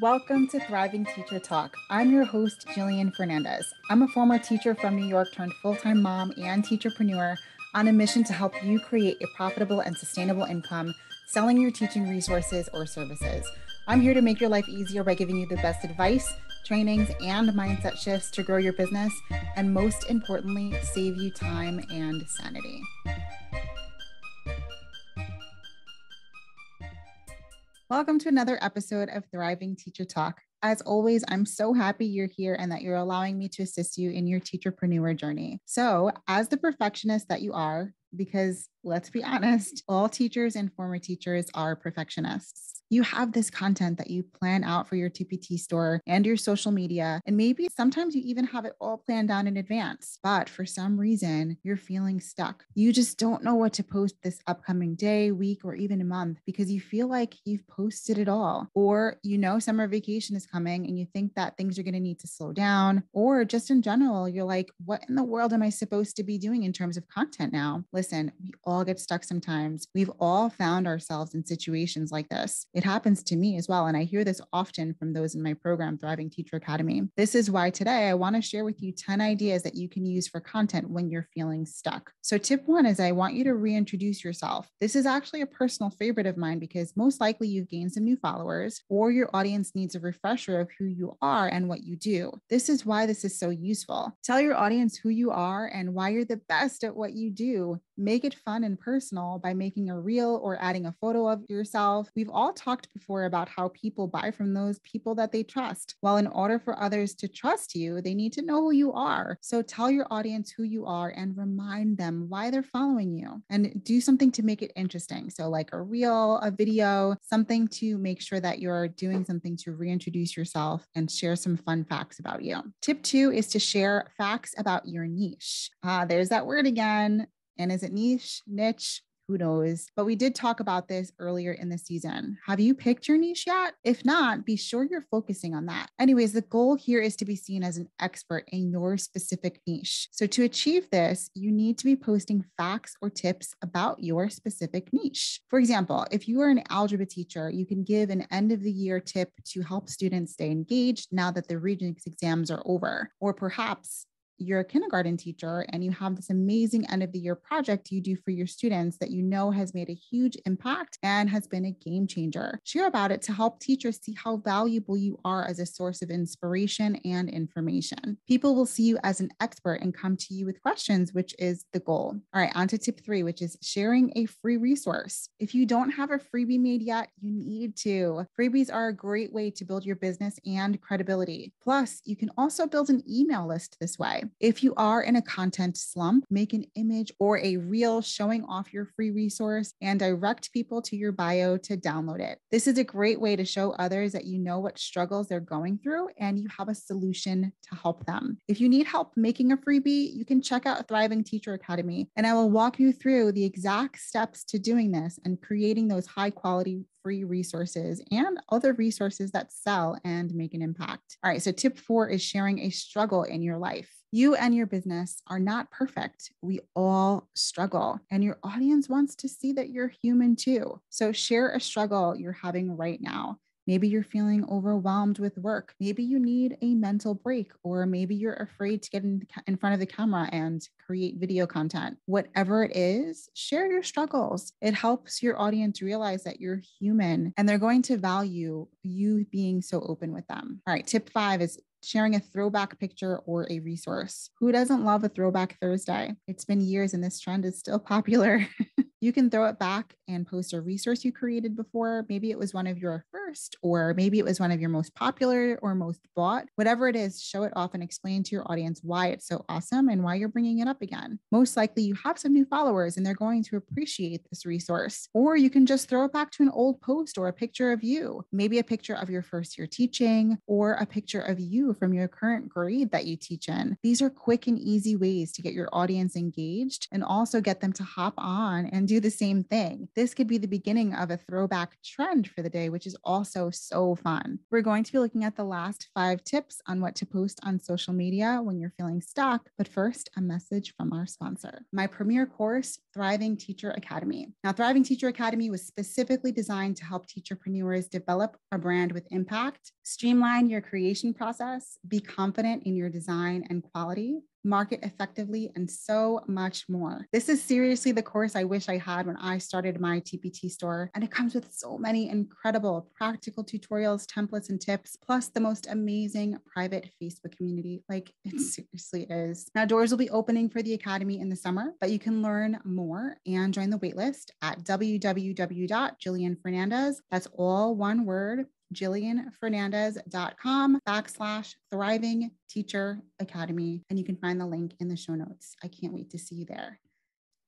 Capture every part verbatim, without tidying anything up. Welcome to Thriving Teacher Talk. I'm your host, Jillian Fernandez. I'm a former teacher from New York turned full-time mom and teacherpreneur on a mission to help you create a profitable and sustainable income selling your teaching resources or services. I'm here to make your life easier by giving you the best advice, trainings, and mindset shifts to grow your business, and most importantly, save you time and sanity. Welcome to another episode of Thriving Teacher Talk. As always, I'm so happy you're here and that you're allowing me to assist you in your teacherpreneur journey. So, as the perfectionist that you are, because let's be honest, all teachers and former teachers are perfectionists. You have this content that you plan out for your T P T store and your social media, and maybe sometimes you even have it all planned out in advance, but for some reason, you're feeling stuck. You just don't know what to post this upcoming day, week, or even a month because you feel like you've posted it all, or you know summer vacation is coming and you think that things are going to need to slow down, or just in general, you're like, what in the world am I supposed to be doing in terms of content now? Listen, we all get stuck sometimes. We've all found ourselves in situations like this. It happens to me as well. And I hear this often from those in my program, Thriving Teacher Academy. This is why today I want to share with you ten ideas that you can use for content when you're feeling stuck. So tip one is I want you to reintroduce yourself. This is actually a personal favorite of mine because most likely you've gained some new followers or your audience needs a refresher of who you are and what you do. This is why this is so useful. Tell your audience who you are and why you're the best at what you do. Make it fun and personal by making a reel or adding a photo of yourself. We've all talked before about how people buy from those people that they trust. Well, in order for others to trust you, they need to know who you are. So tell your audience who you are and remind them why they're following you and do something to make it interesting. So like a reel, a video, something to make sure that you're doing something to reintroduce yourself and share some fun facts about you. Tip two is to share facts about your niche. Ah, there's that word again. And is it niche, niche? Who knows? But we did talk about this earlier in the season. Have you picked your niche yet? If not, be sure you're focusing on that. Anyways, the goal here is to be seen as an expert in your specific niche. So to achieve this, you need to be posting facts or tips about your specific niche. For example, if you are an algebra teacher, you can give an end of the year tip to help students stay engaged now that the Regents exams are over, or perhaps you're a kindergarten teacher and you have this amazing end of the year project you do for your students that you know has made a huge impact and has been a game changer. Share about it to help teachers see how valuable you are as a source of inspiration and information. People will see you as an expert and come to you with questions, which is the goal. All right, on to tip three, which is sharing a free resource. If you don't have a freebie made yet, you need to. Freebies are a great way to build your business and credibility. Plus, you can also build an email list this way. If you are in a content slump, make an image or a reel showing off your free resource and direct people to your bio to download it. This is a great way to show others that you know what struggles they're going through and you have a solution to help them. If you need help making a freebie, you can check out Thriving Teacher Academy, and I will walk you through the exact steps to doing this and creating those high quality free resources and other resources that sell and make an impact. All right, so tip four is sharing a struggle in your life. You and your business are not perfect. We all struggle, and your audience wants to see that you're human too. So share a struggle you're having right now. Maybe you're feeling overwhelmed with work. Maybe you need a mental break, or maybe you're afraid to get in, in front of the camera and create video content. Whatever it is, share your struggles. It helps your audience realize that you're human and they're going to value you being so open with them. All right, tip five is sharing a throwback picture or a resource. Who doesn't love a throwback Thursday? It's been years and this trend is still popular. You can throw it back and post a resource you created before. Maybe it was one of your first, or maybe it was one of your most popular or most bought. Whatever it is, show it off and explain to your audience why it's so awesome and why you're bringing it up again. Most likely you have some new followers and they're going to appreciate this resource. Or you can just throw it back to an old post or a picture of you. Maybe a picture of your first year teaching or a picture of you from your current grade that you teach in. These are quick and easy ways to get your audience engaged and also get them to hop on and do the same thing. This could be the beginning of a throwback trend for the day, which is also so fun. We're going to be looking at the last five tips on what to post on social media when you're feeling stuck. But first, a message from our sponsor, my premier course, Thriving Teacher Academy. Now, Thriving Teacher Academy was specifically designed to help teacherpreneurs develop a brand with impact, streamline your creation process, be confident in your design and quality, market effectively, and so much more. This is seriously the course I wish I had when I started my T P T store, and it comes with so many incredible practical tutorials, templates, and tips, plus the most amazing private Facebook community. Like, it seriously is. Now, doors will be opening for the Academy in the summer, but you can learn more and join the waitlist at w w w dot jillian fernandez. That's all one word, jillian fernandez dot com backslash Thriving Teacher Academy. And you can find the link in the show notes. I can't wait to see you there.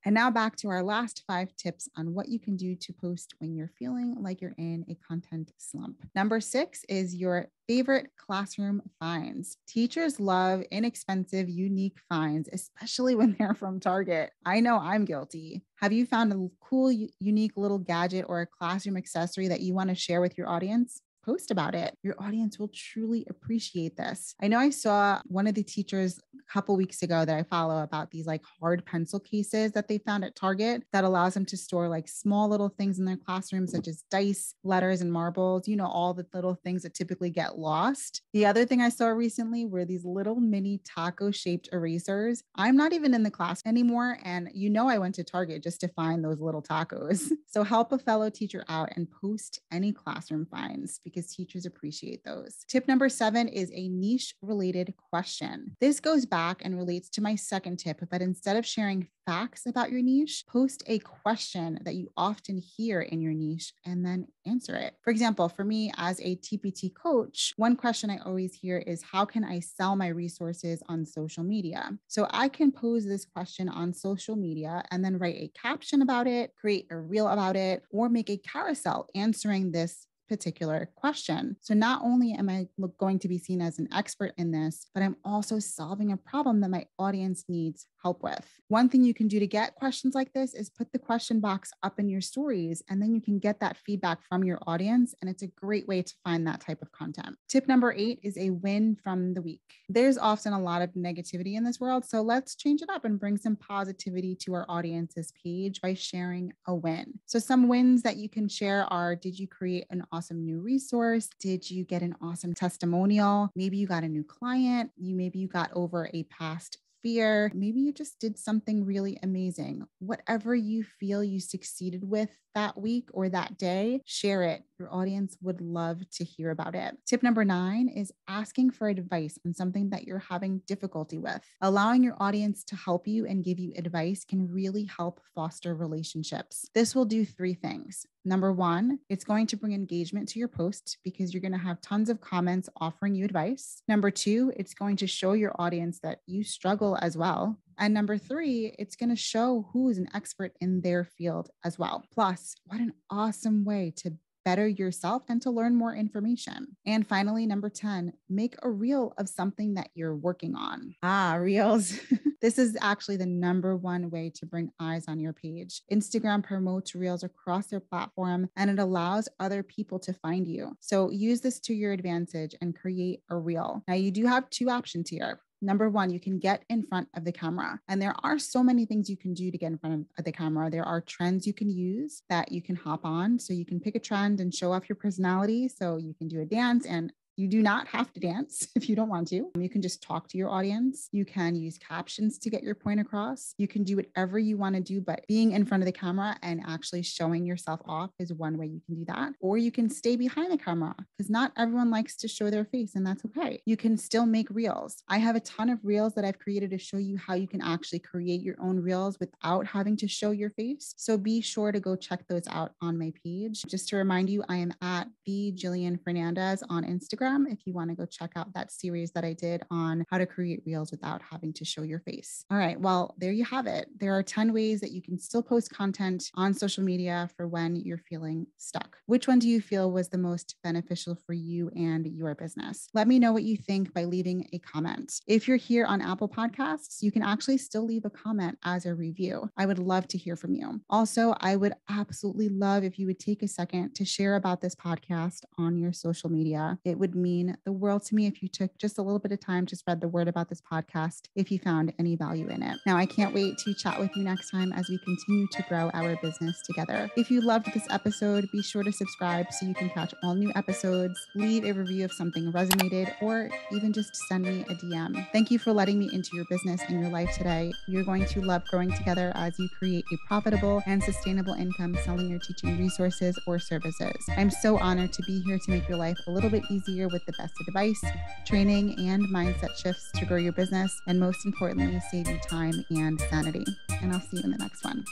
And now back to our last five tips on what you can do to post when you're feeling like you're in a content slump. Number six is your favorite classroom finds. Teachers love inexpensive, unique finds, especially when they're from Target. I know I'm guilty. Have you found a cool, unique little gadget or a classroom accessory that you want to share with your audience? Post about it. Your audience will truly appreciate this. I know I saw one of the teachers a couple weeks ago that I follow about these like hard pencil cases that they found at Target that allows them to store like small little things in their classroom, such as dice, letters, and marbles, you know, all the little things that typically get lost. The other thing I saw recently were these little mini taco shaped erasers. I'm not even in the class anymore. And you know, I went to Target just to find those little tacos. So help a fellow teacher out and post any classroom finds, because because teachers appreciate those. Tip number seven is a niche related question. This goes back and relates to my second tip, but instead of sharing facts about your niche, post a question that you often hear in your niche and then answer it. For example, for me as a T P T coach, one question I always hear is, how can I sell my resources on social media? So I can pose this question on social media and then write a caption about it, create a reel about it, or make a carousel answering this particular question. So not only am I going to be seen as an expert in this, but I'm also solving a problem that my audience needs help with. One thing you can do to get questions like this is put the question box up in your stories, and then you can get that feedback from your audience. And it's a great way to find that type of content. Tip number eight is a win from the week. There's often a lot of negativity in this world. So let's change it up and bring some positivity to our audience's page by sharing a win. So some wins that you can share are, did you create an awesome new resource? Did you get an awesome testimonial? Maybe you got a new client. You maybe you got over a past fear. Maybe you just did something really amazing. Whatever you feel you succeeded with that week or that day, share it. Your audience would love to hear about it. Tip number nine is asking for advice on something that you're having difficulty with. Allowing your audience to help you and give you advice can really help foster relationships. This will do three things. Number one, it's going to bring engagement to your post because you're going to have tons of comments offering you advice. Number two, it's going to show your audience that you struggle as well. And number three, it's going to show who is an expert in their field as well. Plus, what an awesome way to better yourself and to learn more information. And finally, number ten, make a reel of something that you're working on. Ah, reels. This is actually the number one way to bring eyes on your page. Instagram promotes reels across their platform, and it allows other people to find you. So use this to your advantage and create a reel. Now you do have two options here. Number one, you can get in front of the camera. And there are so many things you can do to get in front of the camera. There are trends you can use that you can hop on. So you can pick a trend and show off your personality. So you can do a dance, and you do not have to dance if you don't want to. You can just talk to your audience. You can use captions to get your point across. You can do whatever you want to do, but being in front of the camera and actually showing yourself off is one way you can do that. Or you can stay behind the camera because not everyone likes to show their face, and that's okay. You can still make reels. I have a ton of reels that I've created to show you how you can actually create your own reels without having to show your face. So be sure to go check those out on my page. Just to remind you, I am at the Jillian Fernandez on Instagram. Instagram if you want to go check out that series that I did on how to create reels without having to show your face. All right, well, there you have it. There are ten ways that you can still post content on social media for when you're feeling stuck. Which one do you feel was the most beneficial for you and your business? Let me know what you think by leaving a comment. If you're here on Apple Podcasts, you can actually still leave a comment as a review. I would love to hear from you. Also, I would absolutely love if you would take a second to share about this podcast on your social media. It would mean the world to me if you took just a little bit of time to spread the word about this podcast if you found any value in it. Now, I can't wait to chat with you next time as we continue to grow our business together. If you loved this episode, be sure to subscribe so you can catch all new episodes, leave a review if something resonated, or even just send me a D M. Thank you for letting me into your business and your life today. You're going to love growing together as you create a profitable and sustainable income selling your teaching resources or services. I'm so honored to be here to make your life a little bit easier with the best advice, training, and mindset shifts to grow your business, and most importantly, save you time and sanity. And I'll see you in the next one.